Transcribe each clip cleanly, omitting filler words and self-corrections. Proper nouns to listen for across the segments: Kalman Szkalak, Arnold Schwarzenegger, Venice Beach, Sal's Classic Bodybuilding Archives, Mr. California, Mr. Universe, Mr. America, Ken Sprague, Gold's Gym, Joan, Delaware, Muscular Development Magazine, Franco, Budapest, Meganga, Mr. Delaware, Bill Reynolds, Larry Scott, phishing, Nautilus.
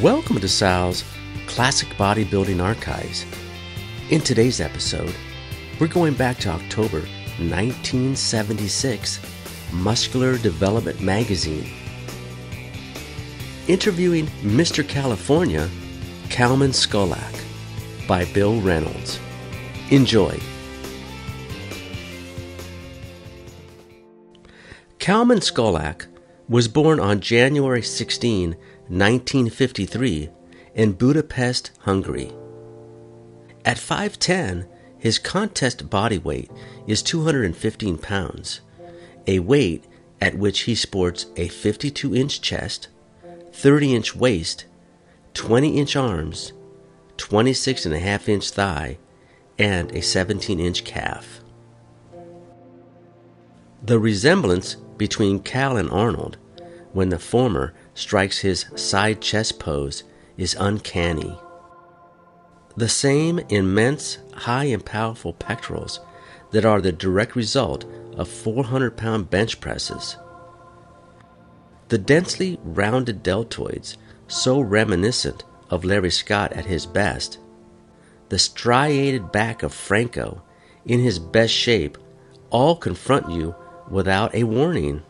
Welcome to Sal's Classic Bodybuilding Archives. In today's episode, we're going back to October 1976, Muscular Development Magazine, interviewing Mr. California, Kalman Szkalak, by Bill Reynolds. Enjoy. Kalman Szkalak was born on January 16, 1953 in Budapest, Hungary. At 5'10", his contest body weight is 215 pounds, a weight at which he sports a 52-inch chest, 30-inch waist, 20-inch arms, 26.5-inch thigh, and a 17-inch calf. The resemblance between Cal and Arnold, when the former strikes his side chest pose, is uncanny. The same immense, high and powerful pectorals that are the direct result of 400-pound bench presses. The densely rounded deltoids, so reminiscent of Larry Scott at his best. The striated back of Franco, in his best shape, all confront you without a warning.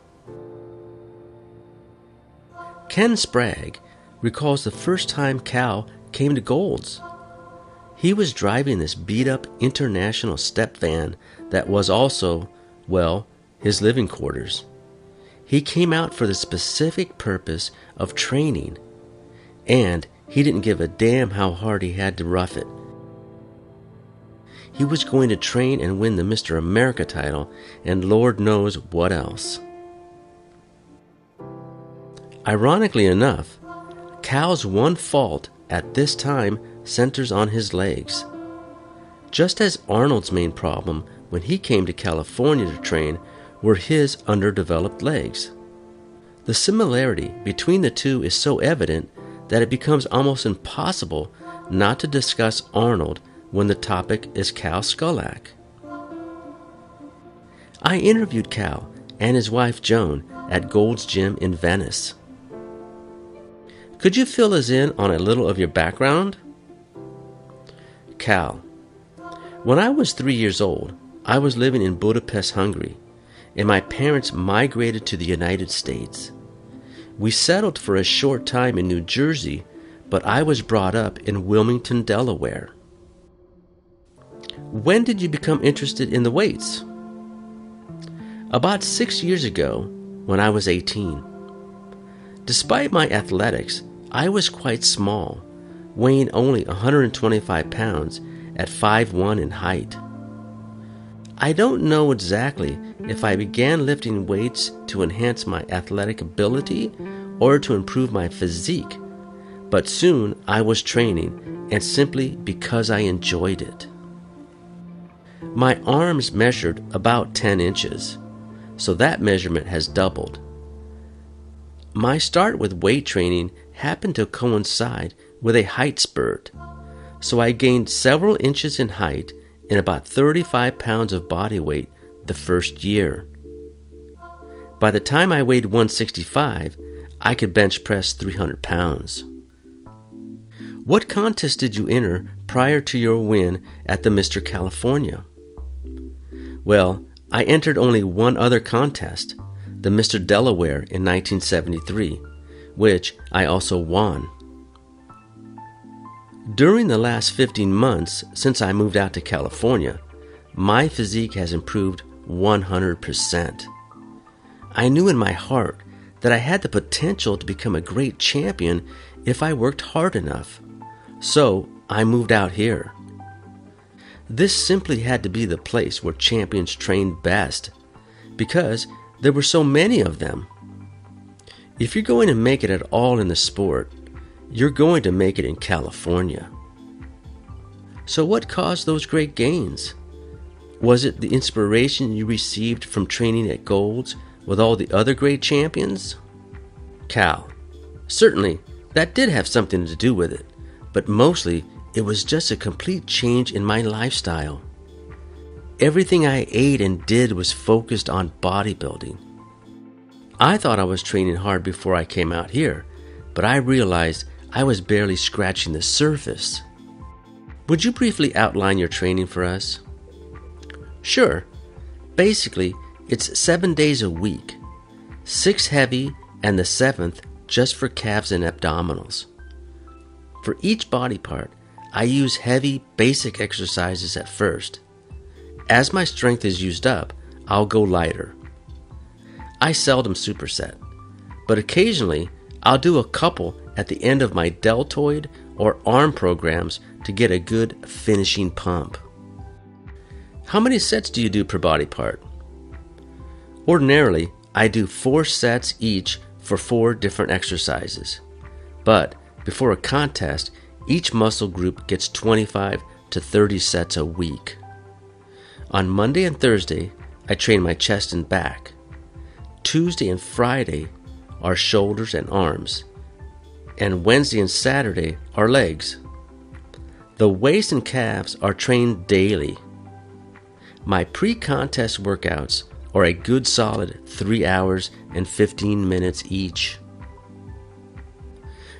Ken Sprague recalls the first time Cal came to Gold's. He was driving this beat-up international step van that was also, well, his living quarters. He came out for the specific purpose of training, and he didn't give a damn how hard he had to rough it. He was going to train and win the Mr. America title, and Lord knows what else. Ironically enough, Cal's one fault at this time centers on his legs. Just as Arnold's main problem when he came to California to train were his underdeveloped legs. The similarity between the two is so evident that it becomes almost impossible not to discuss Arnold when the topic is Cal Szkalak. I interviewed Cal and his wife Joan at Gold's Gym in Venice. Could you fill us in on a little of your background? Cal: When I was 3 years old, I was living in Budapest, Hungary, and my parents migrated to the United States. We settled for a short time in New Jersey, but I was brought up in Wilmington, Delaware. When did you become interested in the weights? About 6 years ago, when I was 18. Despite my athletics, I was quite small, weighing only 125 pounds at 5'1" in height. I don't know exactly if I began lifting weights to enhance my athletic ability or to improve my physique, but soon I was training, and simply because I enjoyed it. My arms measured about 10 inches, so that measurement has doubled. My start with weight training happened to coincide with a height spurt, so I gained several inches in height and about 35 pounds of body weight the first year. By the time I weighed 165, I could bench press 300 pounds. What contest did you enter prior to your win at the Mr. California? Well, I entered only one other contest, the Mr. Delaware in 1973, which I also won. During the last 15 months since I moved out to California, my physique has improved 100%. I knew in my heart that I had the potential to become a great champion if I worked hard enough, so I moved out here. This simply had to be the place where champions trained best, because there were so many of them. If you're going to make it at all in the sport, you're going to make it in California. So what caused those great gains? Was it the inspiration you received from training at Gold's with all the other great champions? Cal: Certainly, that did have something to do with it, but mostly it was just a complete change in my lifestyle. Everything I ate and did was focused on bodybuilding. I thought I was training hard before I came out here, but I realized I was barely scratching the surface. Would you briefly outline your training for us? Sure. Basically, it's 7 days a week, 6 heavy and the 7th just for calves and abdominals. For each body part, I use heavy basic exercises at first. As my strength is used up, I'll go lighter. I seldom superset, but occasionally I'll do a couple at the end of my deltoid or arm programs to get a good finishing pump. How many sets do you do per body part? Ordinarily, I do 4 sets each for 4 different exercises, but before a contest, each muscle group gets 25 to 30 sets a week. On Monday and Thursday, I train my chest and back. Tuesday and Friday are shoulders and arms, and Wednesday and Saturday are legs. The waist and calves are trained daily. My pre-contest workouts are a good solid 3 hours and 15 minutes each.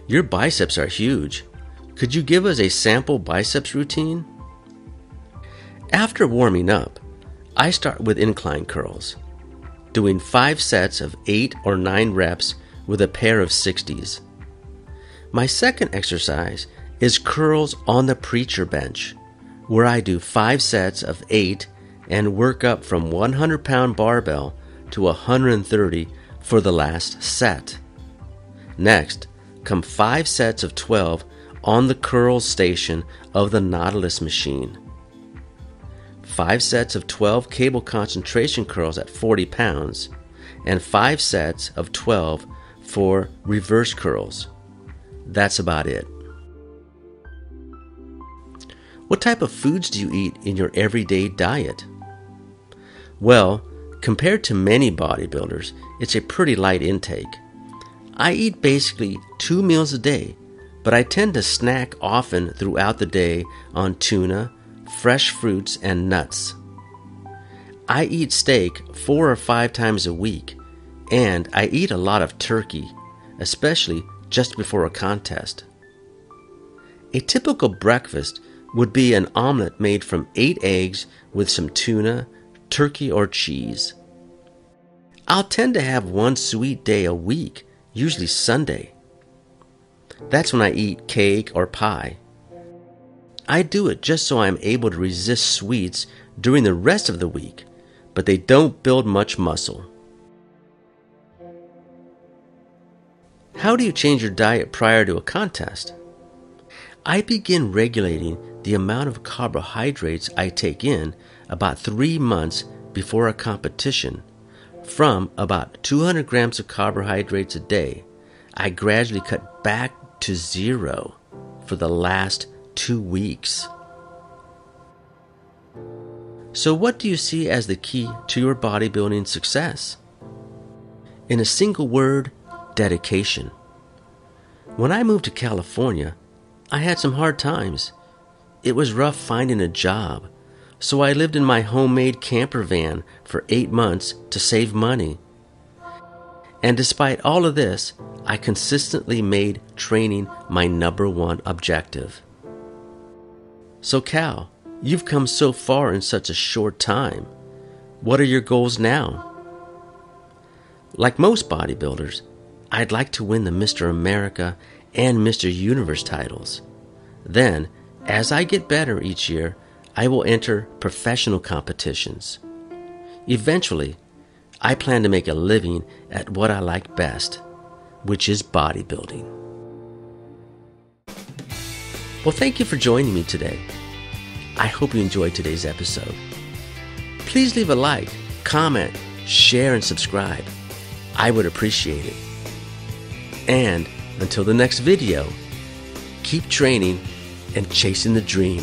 Your biceps are huge. Could you give us a sample biceps routine? After warming up, I start with incline curls, doing 5 sets of 8 or 9 reps with a pair of 60s. My second exercise is curls on the preacher bench, where I do 5 sets of 8 and work up from 100-pound barbell to 130 for the last set. Next come 5 sets of 12 on the curl station of the Nautilus machine. 5 sets of 12 cable concentration curls at 40 pounds, and 5 sets of 12 for reverse curls. That's about it. What type of foods do you eat in your everyday diet? Well, compared to many bodybuilders, it's a pretty light intake. I eat basically 2 meals a day, but I tend to snack often throughout the day on tuna, fresh fruits, and nuts. I eat steak 4 or 5 times a week, and I eat a lot of turkey, especially just before a contest. A typical breakfast would be an omelet made from 8 eggs with some tuna, turkey, or cheese. I'll tend to have one sweet day a week, usually Sunday. That's when I eat cake or pie. I do it just so I'm able to resist sweets during the rest of the week, but they don't build much muscle. How do you change your diet prior to a contest? I begin regulating the amount of carbohydrates I take in about 3 months before a competition. From about 200 grams of carbohydrates a day, I gradually cut back to 0 for the last 2 weeks. So what do you see as the key to your bodybuilding success? In a single word, dedication. When I moved to California, I had some hard times. It was rough finding a job, so I lived in my homemade camper van for 8 months to save money. And despite all of this, I consistently made training my #1 objective. So Cal, you've come so far in such a short time. What are your goals now? Like most bodybuilders, I'd like to win the Mr. America and Mr. Universe titles. Then, as I get better each year, I will enter professional competitions. Eventually, I plan to make a living at what I like best, which is bodybuilding. Well, thank you for joining me today. I hope you enjoyed today's episode. Please leave a like, comment, share, and subscribe. I would appreciate it. And until the next video, keep training and chasing the dream.